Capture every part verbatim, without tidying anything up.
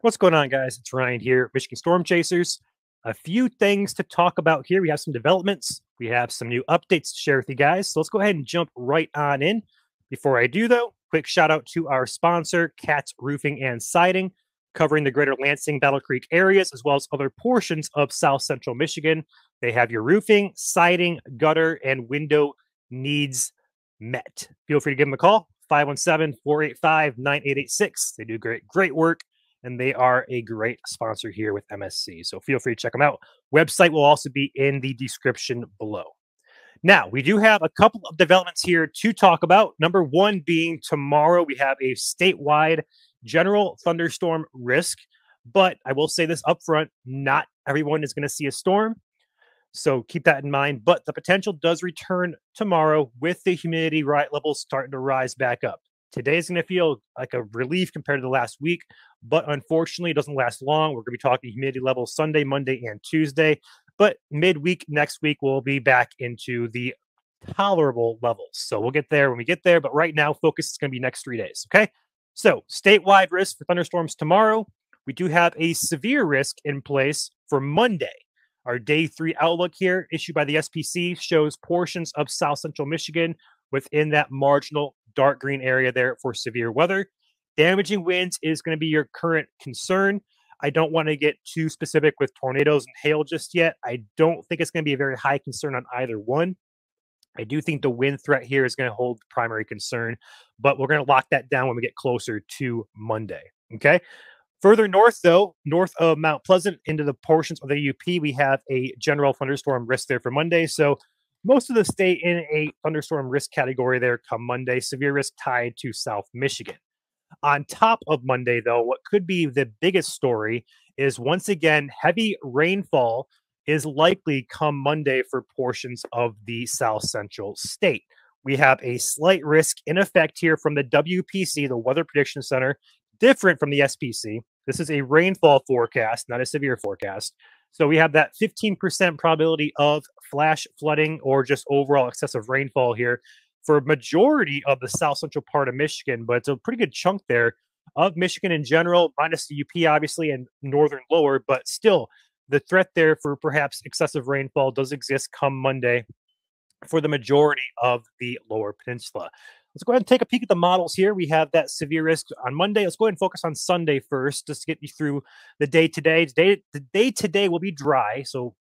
What's going on, guys? It's Ryan here, Michigan Storm Chasers. A few things to talk about here. We have some developments. We have some new updates to share with you guys. So let's go ahead and jump right on in. Before I do, though, quick shout out to our sponsor, Katz Roofing and Siding, covering the greater Lansing, Battle Creek areas, as well as other portions of South Central Michigan. They have your roofing, siding, gutter, and window needs met. Feel free to give them a call, five one seven, four eight five, nine eight eight six. They do great, great work. And they are a great sponsor here with M S C. So feel free to check them out. Website will also be in the description below. Now, we do have a couple of developments here to talk about. Number one being tomorrow, we have a statewide general thunderstorm risk. But I will say this up front, not everyone is going to see a storm. So keep that in mind. But the potential does return tomorrow with the humidity right levels starting to rise back up. Today is going to feel like a relief compared to the last week, but unfortunately, it doesn't last long. We're going to be talking humidity levels Sunday, Monday, and Tuesday, but midweek next week, we'll be back into the tolerable levels. So we'll get there when we get there, but right now, focus is going to be next three days, okay? So statewide risk for thunderstorms tomorrow. We do have a severe risk in place for Monday. Our day three outlook here, issued by the S P C, shows portions of South Central Michigan within that marginal dark green area there for severe weather. Damaging winds is going to be your current concern. I don't want to get too specific with tornadoes and hail just yet. I don't think it's going to be a very high concern on either one. I do think the wind threat here is going to hold the primary concern, but we're going to lock that down when we get closer to Monday. Okay. Further north, though, north of Mount Pleasant into the portions of the U P, we have a general thunderstorm risk there for Monday. So most of the state in a thunderstorm risk category there come Monday, severe risk tied to South Michigan. On top of Monday, though, what could be the biggest story is, once again, heavy rainfall is likely come Monday for portions of the South Central state. We have a slight risk in effect here from the W P C, the Weather Prediction Center, different from the S P C. This is a rainfall forecast, not a severe forecast. So we have that fifteen percent probability of flash flooding or just overall excessive rainfall here for a majority of the South Central part of Michigan, but it's a pretty good chunk there of Michigan in general, minus the U P, obviously, and northern lower, but still the threat there for perhaps excessive rainfall does exist come Monday for the majority of the lower peninsula. Let's go ahead and take a peek at the models here. We have that severe risk on Monday. Let's go ahead and focus on Sunday first, just to get you through the day today. Today, the day today will be dry, so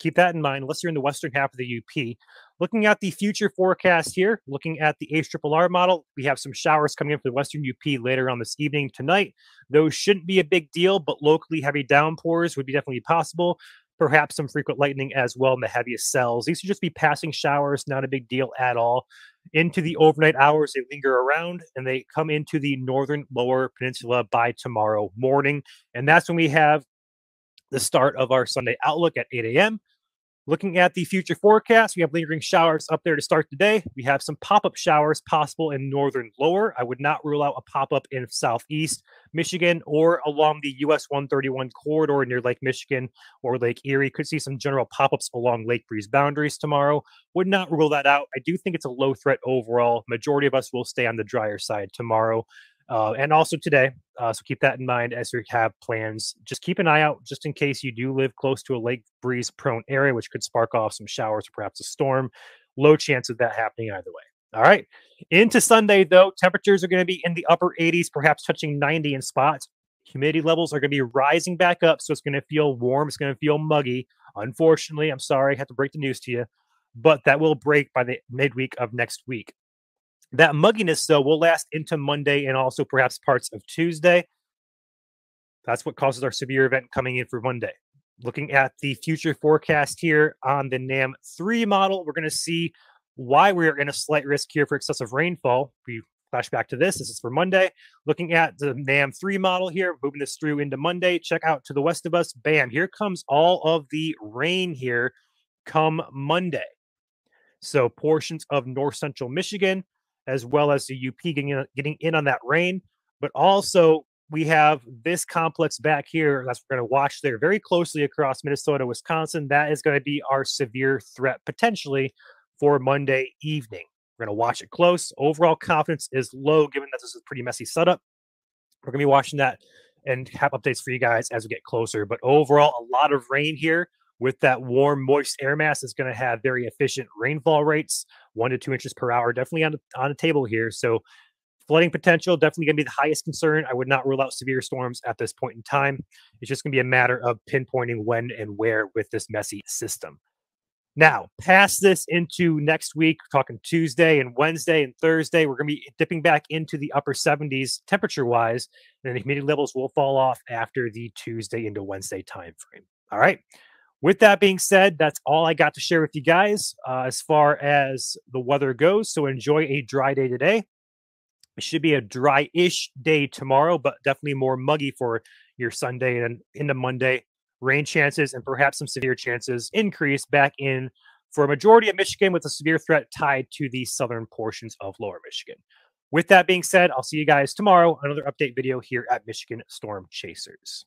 keep that in mind, unless you're in the western half of the U P. Looking at the future forecast here, looking at the H R R R model, we have some showers coming in for the western U P later on this evening tonight. Those shouldn't be a big deal, but locally heavy downpours would be definitely possible. Perhaps some frequent lightning as well in the heaviest cells. These should just be passing showers, not a big deal at all. Into the overnight hours, they linger around, and they come into the northern lower peninsula by tomorrow morning. And that's when we have the start of our Sunday outlook at eight A M Looking at the future forecast, we have lingering showers up there to start the day. We have some pop-up showers possible in northern lower. I would not rule out a pop-up in southeast Michigan or along the U S one thirty-one corridor near Lake Michigan or Lake Erie. Could see some general pop-ups along Lake Breeze boundaries tomorrow. Would not rule that out. I do think it's a low threat overall. Majority of us will stay on the drier side tomorrow. Uh, and also today, uh, so keep that in mind as you have plans. Just keep an eye out just in case you do live close to a lake breeze prone area, which could spark off some showers or perhaps a storm. Low chance of that happening either way. All right. Into Sunday, though, temperatures are going to be in the upper eighties, perhaps touching ninety in spots. Humidity levels are going to be rising back up, so it's going to feel warm. It's going to feel muggy. Unfortunately, I'm sorry, I have to break the news to you, but that will break by the midweek of next week. That mugginess, though, will last into Monday and also perhaps parts of Tuesday. That's what causes our severe event coming in for Monday. Looking at the future forecast here on the NAM three model, we're going to see why we're in a slight risk here for excessive rainfall. We flash back to this. This is for Monday. Looking at the NAM three model here, moving this through into Monday. Check out to the west of us. Bam, here comes all of the rain here come Monday. So portions of north central Michigan, as well as the U P getting in, getting in on that rain. But also, we have this complex back here that's we're going to watch there very closely across Minnesota, Wisconsin. That is going to be our severe threat potentially for Monday evening. We're going to watch it close. Overall confidence is low, given that this is a pretty messy setup. We're going to be watching that and have updates for you guys as we get closer. But overall, a lot of rain here with that warm, moist air mass is going to have very efficient rainfall rates, one to two inches per hour, definitely on the, on the table here. So flooding potential, definitely going to be the highest concern. I would not rule out severe storms at this point in time. It's just going to be a matter of pinpointing when and where with this messy system. Now, pass this into next week, we're talking Tuesday and Wednesday and Thursday. We're going to be dipping back into the upper seventies temperature-wise, and then the humidity levels will fall off after the Tuesday into Wednesday timeframe. All right. With that being said, that's all I got to share with you guys uh, as far as the weather goes. So enjoy a dry day today. It should be a dry-ish day tomorrow, but definitely more muggy for your Sunday and into Monday. Rain chances and perhaps some severe chances increase back in for a majority of Michigan, with a severe threat tied to the southern portions of lower Michigan. With that being said, I'll see you guys tomorrow. Another update video here at Michigan Storm Chasers.